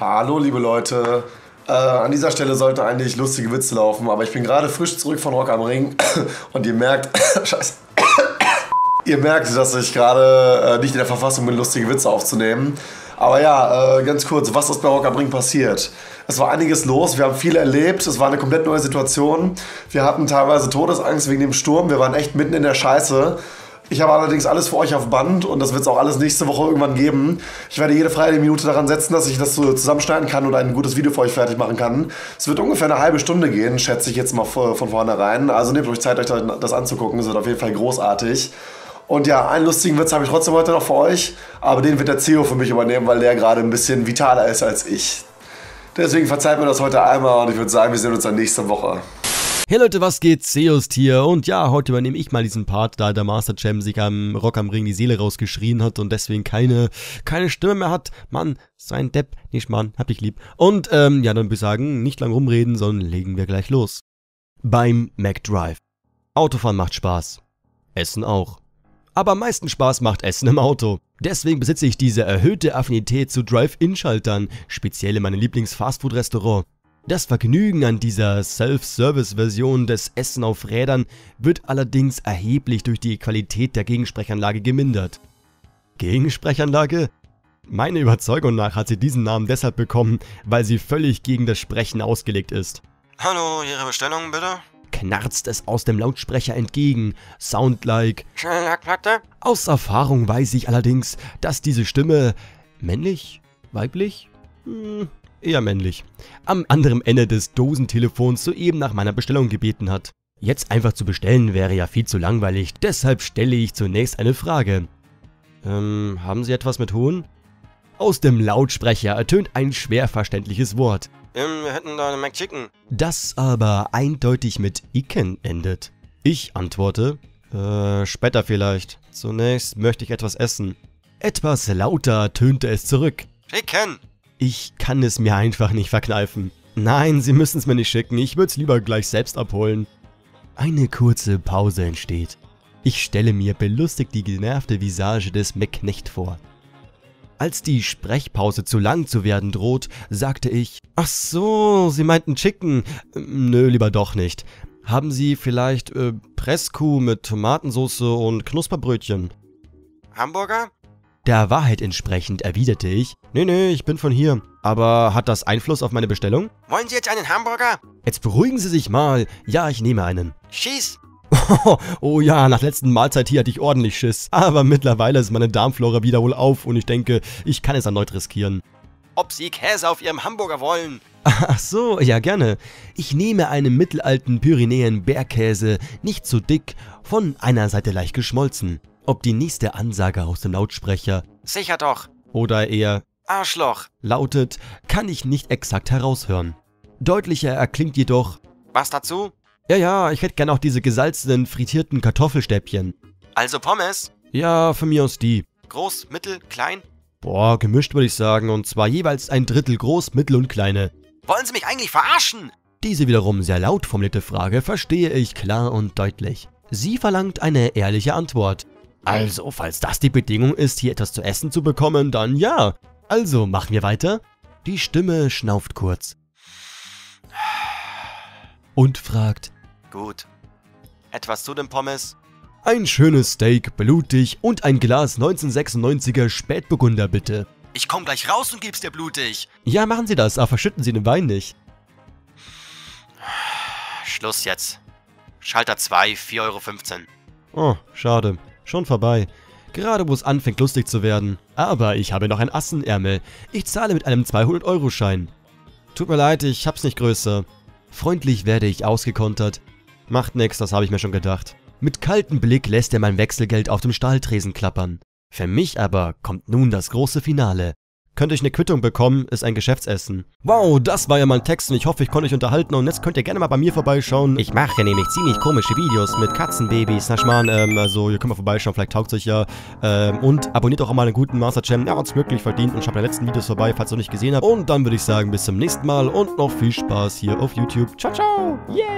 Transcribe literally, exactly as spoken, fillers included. Hallo liebe Leute, äh, an dieser Stelle sollten eigentlich lustige Witze laufen, aber ich bin gerade frisch zurück von Rock am Ring und ihr merkt, scheiße, ihr merkt, dass ich gerade äh, nicht in der Verfassung bin, lustige Witze aufzunehmen. Aber ja, äh, ganz kurz, was ist bei Rock am Ring passiert? Es war einiges los, wir haben viel erlebt, es war eine komplett neue Situation. Wir hatten teilweise Todesangst wegen dem Sturm, wir waren echt mitten in der Scheiße. Ich habe allerdings alles für euch auf Band und das wird es auch alles nächste Woche irgendwann geben. Ich werde jede freie Minute daran setzen, dass ich das so zusammenschneiden kann und ein gutes Video für euch fertig machen kann. Es wird ungefähr eine halbe Stunde gehen, schätze ich jetzt mal von vornherein. Also nehmt euch Zeit, euch das anzugucken, es wird auf jeden Fall großartig. Und ja, einen lustigen Witz habe ich trotzdem heute noch für euch, aber den wird der C E O für mich übernehmen, weil der gerade ein bisschen vitaler ist als ich. Deswegen verzeiht mir das heute einmal und ich würde sagen, wir sehen uns dann nächste Woche. Hey Leute, was geht? Seost hier und ja, heute übernehme ich mal diesen Part, da der MasterChamp sich am Rock am Ring die Seele rausgeschrien hat und deswegen keine, keine Stimme mehr hat. Mann, so ein Depp, nicht Mann, hab dich lieb. Und ähm, ja, dann würde ich sagen, nicht lang rumreden, sondern legen wir gleich los. Beim MacDrive. Autofahren macht Spaß, Essen auch. Aber am meisten Spaß macht Essen im Auto. Deswegen besitze ich diese erhöhte Affinität zu Drive-In-Schaltern, speziell in meinem Lieblings-Fastfood-Restaurant. Das Vergnügen an dieser Self-Service-Version des Essen auf Rädern wird allerdings erheblich durch die Qualität der Gegensprechanlage gemindert. Gegensprechanlage? Meiner Überzeugung nach hat sie diesen Namen deshalb bekommen, weil sie völlig gegen das Sprechen ausgelegt ist. Hallo, Ihre Bestellung bitte? Knarzt es aus dem Lautsprecher entgegen, soundlike. Schnelllackplatte? Aus Erfahrung weiß ich allerdings, dass diese Stimme männlich, weiblich, hm. eher männlich, am anderen Ende des Dosentelefons soeben nach meiner Bestellung gebeten hat. Jetzt einfach zu bestellen wäre ja viel zu langweilig, deshalb stelle ich zunächst eine Frage. Ähm, haben Sie etwas mit Huhn? Aus dem Lautsprecher ertönt ein schwer verständliches Wort. Ähm, wir hätten da eine McChicken. Das aber eindeutig mit Icken endet. Ich antworte, äh, später vielleicht. Zunächst möchte ich etwas essen. Etwas lauter tönte es zurück. Chicken! Ich kann es mir einfach nicht verkneifen. Nein, Sie müssen es mir nicht schicken, ich würde es lieber gleich selbst abholen. Eine kurze Pause entsteht. Ich stelle mir belustigt die genervte Visage des McKnecht vor. Als die Sprechpause zu lang zu werden droht, sagte ich, ach so, Sie meinten Chicken. Nö, lieber doch nicht. Haben Sie vielleicht äh, Presskuh mit Tomatensauce und Knusperbrötchen? Hamburger? Der Wahrheit entsprechend erwiderte ich, nee, nee, ich bin von hier. Aber hat das Einfluss auf meine Bestellung? Wollen Sie jetzt einen Hamburger? Jetzt beruhigen Sie sich mal. Ja, ich nehme einen. Schieß! Oh, oh ja, nach der letzten Mahlzeit hier hatte ich ordentlich Schiss. Aber mittlerweile ist meine Darmflora wieder wohl auf und ich denke, ich kann es erneut riskieren. Ob Sie Käse auf Ihrem Hamburger wollen? Ach so, ja gerne. Ich nehme einen mittelalten Pyrenäen-Bergkäse, nicht zu dick, von einer Seite leicht geschmolzen. Ob die nächste Ansage aus dem Lautsprecher sicher doch oder eher Arschloch lautet, kann ich nicht exakt heraushören. Deutlicher erklingt jedoch was dazu? Ja, ja, ich hätte gern auch diese gesalzenen, frittierten Kartoffelstäbchen. Also Pommes? Ja, von mir aus die. Groß, mittel, klein? Boah, gemischt würde ich sagen und zwar jeweils ein Drittel groß, mittel und kleine. Wollen Sie mich eigentlich verarschen? Diese wiederum sehr laut formulierte Frage verstehe ich klar und deutlich. Sie verlangt eine ehrliche Antwort. Also, falls das die Bedingung ist, hier etwas zu essen zu bekommen, dann ja. Also, machen wir weiter. Die Stimme schnauft kurz. Und fragt. Gut. Etwas zu den Pommes? Ein schönes Steak, blutig und ein Glas neunzehnhundertsechsundneunziger Spätburgunder, bitte. Ich komm gleich raus und geb's dir blutig. Ja, machen Sie das, aber verschütten Sie den Wein nicht. Schluss jetzt. Schalter zwei, vier Euro fünfzehn. Oh, schade. Schon vorbei. Gerade wo es anfängt lustig zu werden. Aber ich habe noch ein Ass im Ärmel. Ich zahle mit einem zweihundert-Euro-Schein. Tut mir leid, ich hab's nicht größer. Freundlich werde ich ausgekontert. Macht nix, das habe ich mir schon gedacht. Mit kaltem Blick lässt er mein Wechselgeld auf dem Stahltresen klappern. Für mich aber kommt nun das große Finale. Könnte ich eine Quittung bekommen, ist ein Geschäftsessen. Wow, das war ja mein Text und ich hoffe, ich konnte euch unterhalten und jetzt könnt ihr gerne mal bei mir vorbeischauen. Ich mache nämlich ziemlich komische Videos mit Katzenbabys, na schmarrn, ähm, also ihr könnt mal vorbeischauen, vielleicht taugt es euch ja. Ähm, und abonniert auch mal einen guten MasterChamp, der hat es wirklich verdient und schaut bei den letzten Videos vorbei, falls ihr noch nicht gesehen habt. Und dann würde ich sagen, bis zum nächsten Mal und noch viel Spaß hier auf YouTube. Ciao, ciao, yay!